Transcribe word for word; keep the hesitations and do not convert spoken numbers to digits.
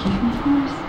James Morrison.